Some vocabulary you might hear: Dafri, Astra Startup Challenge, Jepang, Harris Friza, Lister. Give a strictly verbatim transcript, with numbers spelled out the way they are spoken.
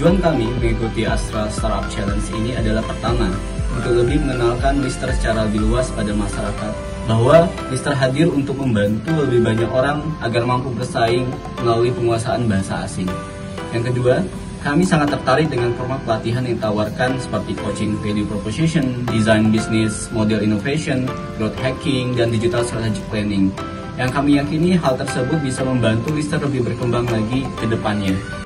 Tujuan kami mengikuti Astra Startup Challenge ini adalah pertama, untuk lebih mengenalkan Lister secara lebih luas pada masyarakat, bahwa Lister hadir untuk membantu lebih banyak orang agar mampu bersaing melalui penguasaan bahasa asing. Yang kedua, kami sangat tertarik dengan format pelatihan yang ditawarkan seperti coaching value proposition, design business, model innovation, growth hacking, dan digital strategic planning. Yang kami yakini hal tersebut bisa membantu Lister lebih berkembang lagi ke depannya.